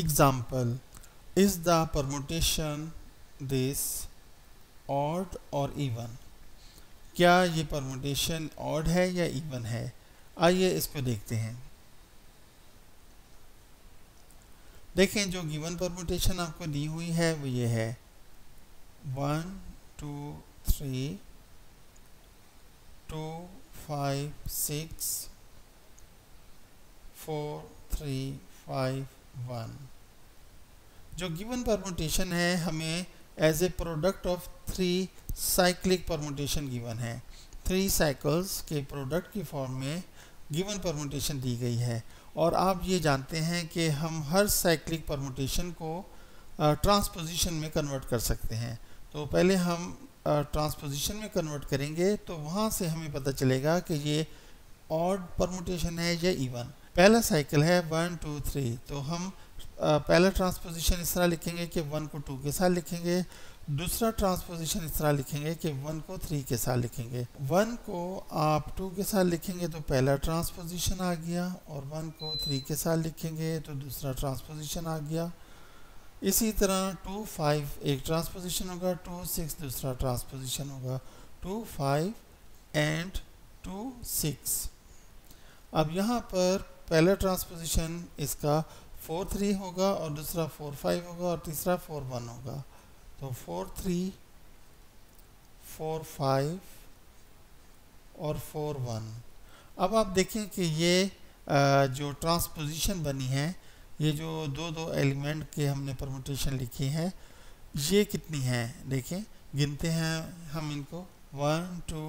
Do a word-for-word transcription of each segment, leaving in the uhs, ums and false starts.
Example, is the permutation this odd or even? क्या ये permutation odd है या even है? आइए इसको देखते हैं। देखें जो given permutation आपको दी हुई है वो ये है one two three two five six four three five one. जो गिवन परमुटेशन है हमें as a product of three cyclic permutation given है। थ्री साइकिल्स के प्रोडक्ट की फॉर्म में गिवन परमुटेशन दी गई है और आप ये जानते हैं कि हम हर साइक्लिक परमुटेशन को ट्रांसपोजिशन uh, में कन्वर्ट कर सकते हैं। तो पहले हम ट्रांसपोजिशन uh, में कन्वर्ट करेंगे तो वहाँ से हमें पता चलेगा कि ये ऑड परमुटेशन है या इवन। पहला साइकिल है वन टू थ्री तो हम पहला ट्रांसपोजिशन इस तरह लिखेंगे कि वन को टू के साथ लिखेंगे। दूसरा ट्रांसपोजिशन इस तरह लिखेंगे कि वन को थ्री के साथ लिखेंगे। वन को आप टू के साथ लिखेंगे तो पहला ट्रांसपोजिशन आ गया और वन को थ्री के साथ लिखेंगे तो दूसरा ट्रांसपोजिशन आ गया। इसी तरह टू फाइव एक ट्रांसपोजिशन होगा, टू सिक्स दूसरा ट्रांसपोजिशन होगा, two five and two six. अब यहाँ पर पहला ट्रांसपोजिशन इसका फोर थ्री होगा और दूसरा फोर फाइव होगा और तीसरा फोर वन होगा। तो फोर थ्री फोर फाइव और फोर वन। अब आप देखें कि ये जो ट्रांसपोजिशन बनी है, ये जो दो दो एलिमेंट के हमने परमुटेशन लिखी है, ये कितनी है देखें, गिनते हैं हम इनको one two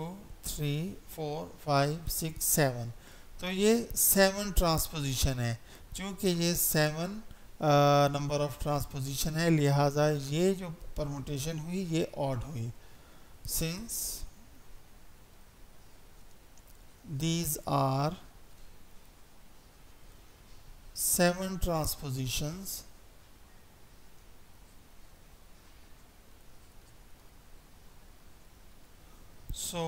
three four five six seven. तो ये सेवन ट्रांसपोजिशन है। चूँकि ये सेवन नंबर ऑफ ट्रांसपोजिशन है लिहाजा ये जो परमुटेशन हुई ये ऑड हुई। Since these are seven transpositions so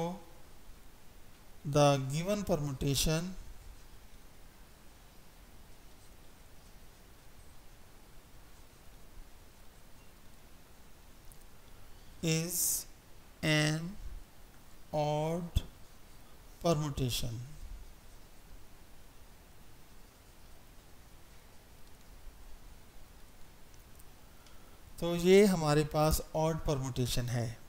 the given permutation is an odd permutation. तो ये हमारे पास odd permutation है।